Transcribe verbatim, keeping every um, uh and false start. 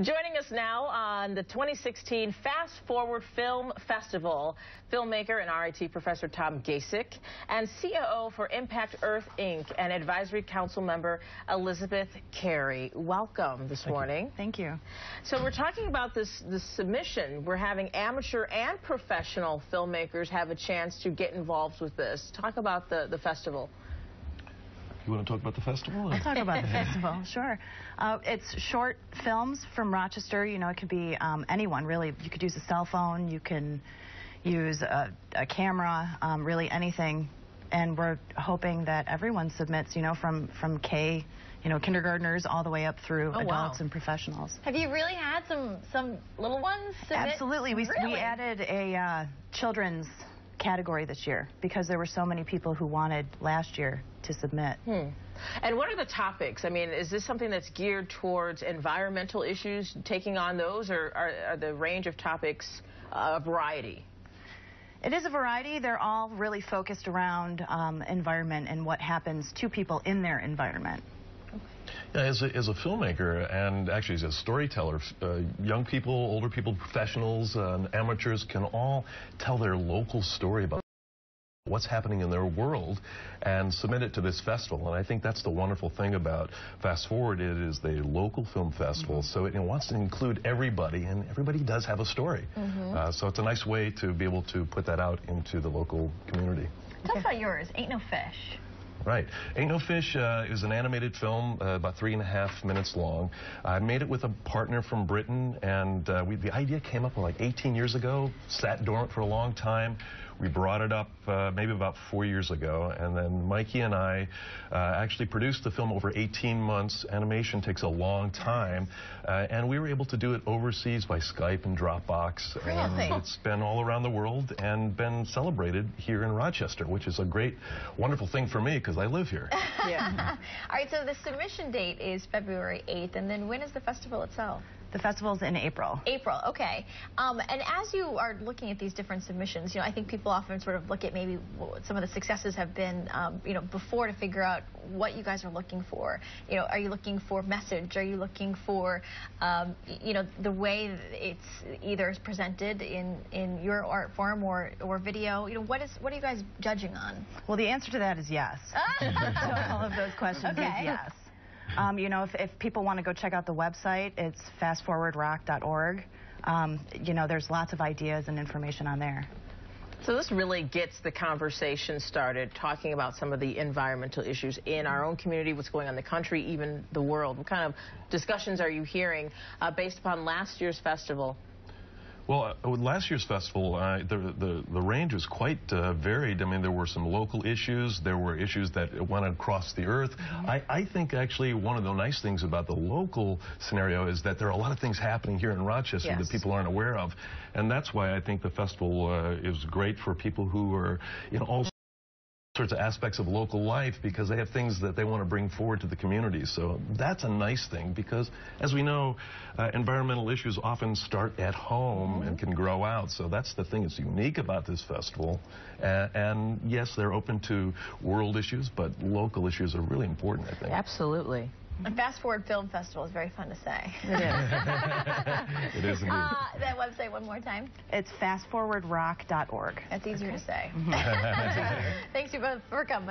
Joining us now on the twenty sixteen Fast Forward Film Festival, filmmaker and R I T professor Tom Gasek, and C O O for Impact Earth Incorporated and advisory council member Elizabeth Carey. Welcome this morning. Thank you. So we're talking about this, this submission. We're having amateur and professional filmmakers have a chance to get involved with this. Talk about the, the festival. You want to talk about the festival? I'll talk about the festival, sure. Uh, it's short films from Rochester. You know, it could be um, anyone, really. You could use a cell phone. You can use a, a camera, um, really anything. And we're hoping that everyone submits, you know, from, from K, you know, kindergartners all the way up through oh, adults wow. and professionals. Have you really had some, some little ones submit? Absolutely. We, really? we added a uh, children's category this year because there were so many people who wanted last year to submit. Hmm. And what are the topics? I mean, is this something that's geared towards environmental issues, taking on those, or are, are the range of topics uh, a variety? It is a variety. They're all really focused around um, environment and what happens to people in their environment. As a, as a filmmaker and actually as a storyteller, uh, young people, older people, professionals, uh, and amateurs can all tell their local story about what's happening in their world and submit it to this festival. And I think that's the wonderful thing about Fast Forward. It is the local film festival, mm-hmm. so it, it wants to include everybody, and everybody does have a story. Mm-hmm. uh, so it's a nice way to be able to put that out into the local community. Tell us about yours, Ain't No Fish. Right. Ain't No Fish uh, is an animated film uh, about three and a half minutes long. I made it with a partner from Britain, and uh, we, the idea came up like eighteen years ago, sat dormant for a long time. We brought it up uh, maybe about four years ago, and then Mikey and I uh, actually produced the film over eighteen months. Animation takes a long time, uh, and we were able to do it overseas by Skype and Dropbox. Really? And it's been all around the world and been celebrated here in Rochester, which is a great, wonderful thing for me because I live here. Yeah. All right, so the submission date is February eighth, and then when is the festival itself? The festival's in April. April, okay. Um, and as you are looking at these different submissions, you know, I think people often sort of look at maybe what some of the successes have been, um, you know, before to figure out what you guys are looking for. You know, are you looking for message? Are you looking for, um, you know, the way it's either presented in in your art form or or video? You know, what is what are you guys judging on? Well, the answer to that is yes. So all of those questions okay. is yes. Um, you know, if, if people want to go check out the website, it's fast forward roc dot org. Um, you know, there's lots of ideas and information on there. So this really gets the conversation started, talking about some of the environmental issues in our own community, what's going on in the country, even the world. What kind of discussions are you hearing uh, based upon last year's festival? Well, uh, last year's festival, uh, the, the the range was quite uh, varied. I mean, there were some local issues. There were issues that went across the earth. Mm-hmm. I, I think actually one of the nice things about the local scenario is that there are a lot of things happening here in Rochester yes. that people aren't aware of. And that's why I think the festival uh, is great for people who are, you know, all sorts of aspects of local life, because they have things that they want to bring forward to the community. So that's a nice thing, because as we know, uh, environmental issues often start at home mm-hmm. and can grow out. So that's the thing that's unique about this festival. Uh, and yes, they're open to world issues, but local issues are really important, I think. Absolutely. And Fast Forward Film Festival is very fun to say. It is. It is indeed. Uh, that website one more time. It's fast forward roc dot org. That's easier okay. to say. Thanks you both for coming.